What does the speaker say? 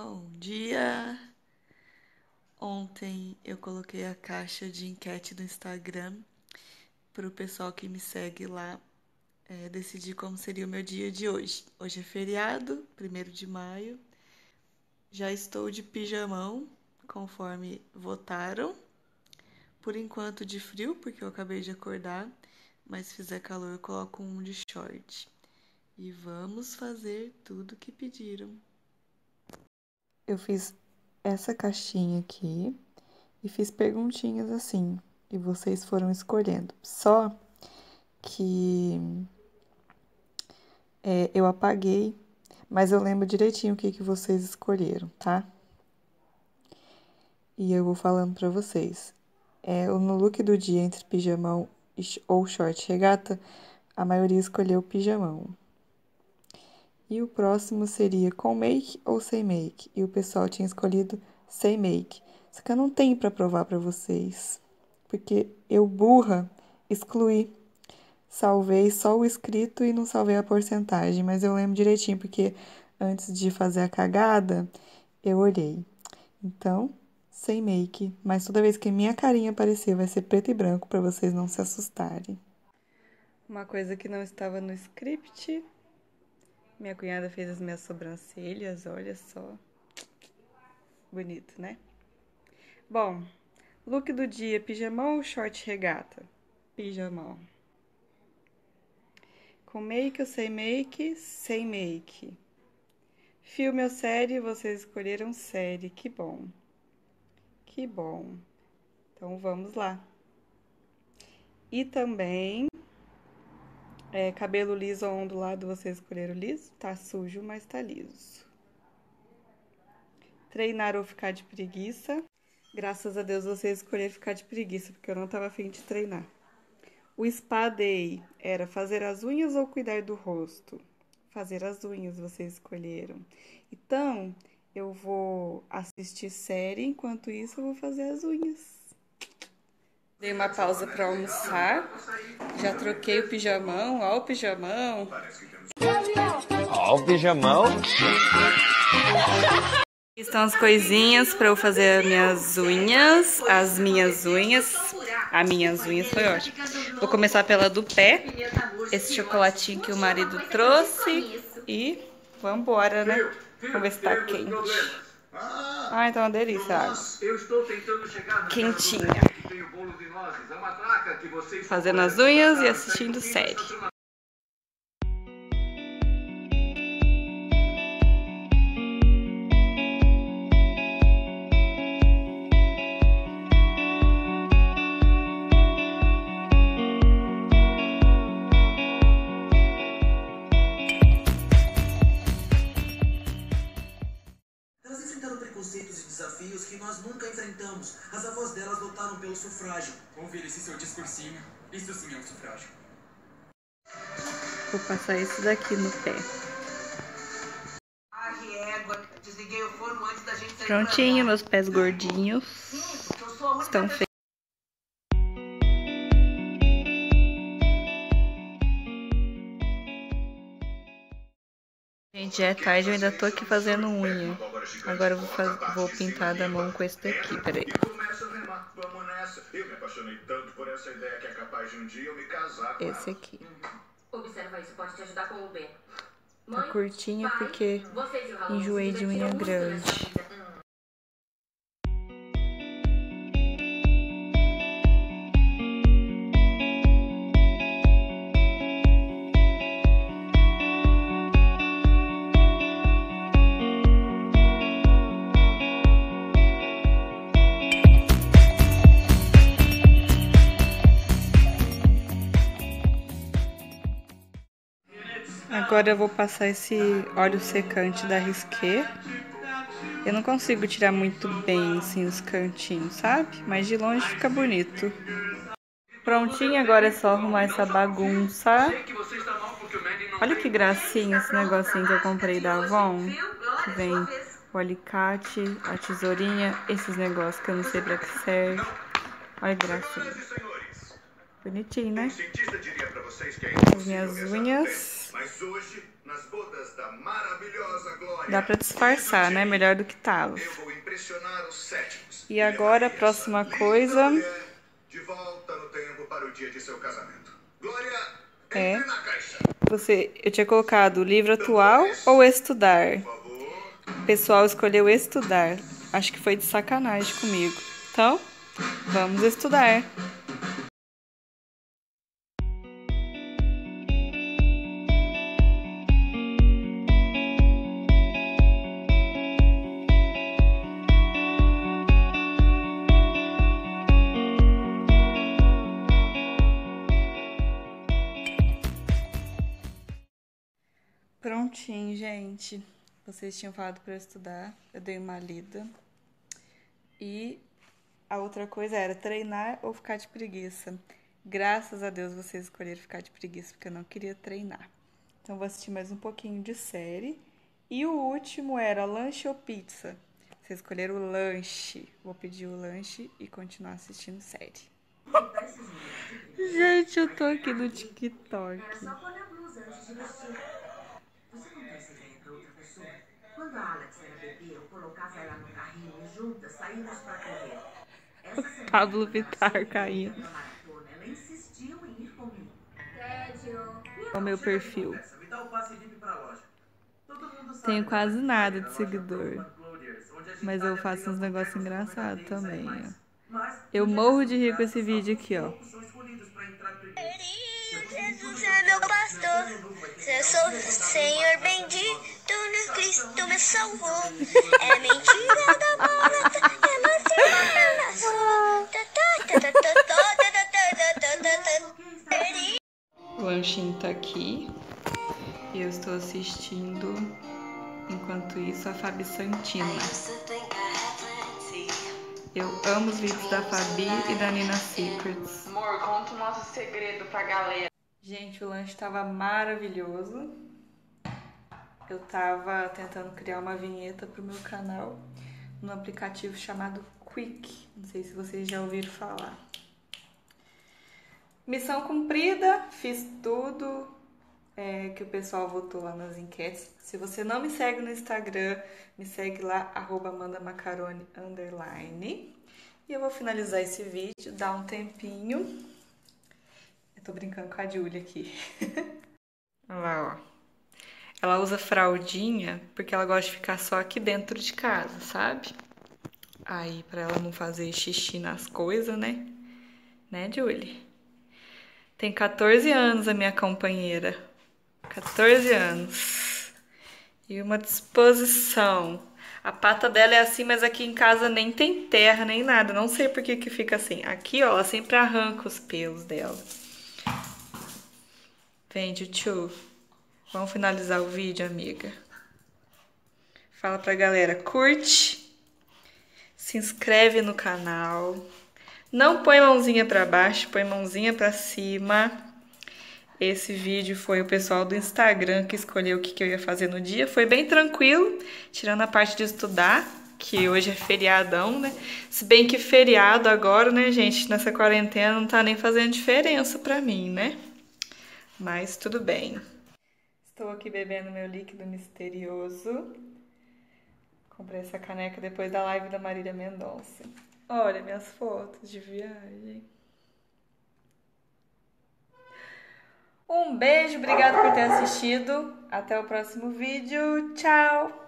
Bom dia! Ontem eu coloquei a caixa de enquete do Instagram pro pessoal que me segue lá decidir como seria o meu dia de hoje. Hoje é feriado, 1º de maio. Já estou de pijamão, conforme votaram. Por enquanto de frio, porque eu acabei de acordar, mas se fizer calor eu coloco um de short. E vamos fazer tudo que pediram. Eu fiz essa caixinha aqui e fiz perguntinhas assim, e vocês foram escolhendo. Só que eu apaguei, mas eu lembro direitinho o que vocês escolheram, tá? E eu vou falando pra vocês. No look do dia, entre pijamão ou short regata, a maioria escolheu pijamão. E o próximo seria com make ou sem make. E o pessoal tinha escolhido sem make. Só que eu não tenho pra provar pra vocês. Porque eu, burra, excluí. Salvei só o escrito e não salvei a porcentagem. Mas eu lembro direitinho, porque antes de fazer a cagada, eu olhei. Então, sem make. Mas toda vez que minha carinha aparecer, vai ser preto e branco pra vocês não se assustarem. Uma coisa que não estava no script... Minha cunhada fez as minhas sobrancelhas, olha só. Bonito, né? Bom, look do dia, pijamão ou short regata? Pijamão. Com make ou sem make? Sem make. Filme ou série? Vocês escolheram série, que bom. Que bom. Então, vamos lá. E também... cabelo liso ou ondulado, vocês escolheram liso? Tá sujo, mas tá liso. Treinar ou ficar de preguiça? Graças a Deus vocês escolheram ficar de preguiça, porque eu não tava afim de treinar. O spa day era fazer as unhas ou cuidar do rosto? Fazer as unhas, vocês escolheram. Então, eu vou assistir série, enquanto isso eu vou fazer as unhas. Dei uma pausa para almoçar, já troquei o pijamão, ó o pijamão. Ó o pijamão. Estão as coisinhas para eu fazer as minhas unhas, as minhas unhas foi ótimo. Vou começar pela do pé, esse chocolatinho que o marido trouxe e vambora, né? Vamos ver se tá quente. Ah, então é uma delícia a água. Quentinha. Fazendo as unhas e assistindo série. Desafios que nós nunca enfrentamos. As avós delas lutaram pelo sufrágio. Ouvir esse seu discursinho, isso sim é um sufrágio. Vou passar isso daqui no pé. Desliguei o forno antes da gente sair. Prontinho, meus pés gordinhos. Sim, porque eu sou a única. Estão feitos. Gente, é tarde, eu ainda tô aqui fazendo unha. Agora eu vou pintar da mão com esse daqui, peraí. Esse aqui. Tá curtinha porque enjoei de unha grande. Agora eu vou passar esse óleo secante da Risqué. Eu não consigo tirar muito bem, assim, os cantinhos, sabe? Mas de longe fica bonito. Prontinho, agora é só arrumar essa bagunça. Olha que gracinha esse negocinho que eu comprei da Avon. Que vem o alicate, a tesourinha, esses negócios que eu não sei pra que serve. Olha que gracinha. Bonitinho, né? As minhas unhas. nas bodas da maravilhosa glória. Dá pra disfarçar, né? Melhor do que tava. Eu vou impressionar os céticos. E agora a próxima coisa. De volta no tempo para o dia de seu casamento. Glória, entre na caixa. Eu tinha colocado livro atual ou estudar? O pessoal escolheu estudar. Acho que foi de sacanagem comigo. Então, vamos estudar. Prontinho, gente. Vocês tinham falado para estudar, eu dei uma lida. E a outra coisa era treinar ou ficar de preguiça. Graças a Deus vocês escolheram ficar de preguiça, porque eu não queria treinar. Então vou assistir mais um pouquinho de série. E o último era lanche ou pizza. Vocês escolheram o lanche. Vou pedir o lanche e continuar assistindo série. Gente, eu tô aqui no TikTok. Era só pôr a blusa antes de vestir. Você contou essa ideia pra outra pessoa? Quando a Alex era bebê, eu colocava ela no carrinho e juntas saímos pra correr. O Pablo Vittar caindo. Ela insistiu em ir comigo. Olha o meu perfil. Me dá o passe livre pra loja. Todo mundo sabe. Tenho quase nada de seguidor. Mas eu faço uns negócios engraçados também, ó. Eu morro de rir com esse vídeo aqui, ó. Jesus é meu pastor, eu sou Senhor bendito, no Cristo me salvou. É mentira da bola, é mentira da nossa. O lanchinho tá aqui e eu estou assistindo, enquanto isso, a Fabi Santina. Eu amo os vídeos da Fabi e da Nina Secrets. Amor, conta o nosso segredo pra galera. Gente, o lanche tava maravilhoso. Eu tava tentando criar uma vinheta pro meu canal num aplicativo chamado Quick. Não sei se vocês já ouviram falar. Missão cumprida, fiz tudo que o pessoal votou lá nas enquetes. Se você não me segue no Instagram, me segue lá, @amanda_maccarone_. E eu vou finalizar esse vídeo, dar um tempinho. Eu tô brincando com a Júlia aqui. Olha lá, ó. Ela usa fraldinha porque ela gosta de ficar só aqui dentro de casa, sabe? Aí, pra ela não fazer xixi nas coisas, né? Né, Júlia? Tem 14 anos a minha companheira. 14 anos. E uma disposição. A pata dela é assim, mas aqui em casa nem tem terra, nem nada. Não sei por que que fica assim. Aqui, ó, ela sempre arranca os pelos dela. Vem, tchutchu. Vamos finalizar o vídeo, amiga. Fala pra galera. Curte. Se inscreve no canal. Não põe mãozinha pra baixo, põe mãozinha pra cima. Esse vídeo foi o pessoal do Instagram que escolheu o que eu ia fazer no dia. Foi bem tranquilo, tirando a parte de estudar, que hoje é feriadão, né? Se bem que feriado agora, né, gente? Nessa quarentena não tá nem fazendo diferença pra mim, né? Mas tudo bem. Estou aqui bebendo meu líquido misterioso. Comprei essa caneca depois da live da Marília Mendonça. Olha minhas fotos de viagem. Um beijo, obrigado por ter assistido. Até o próximo vídeo. Tchau!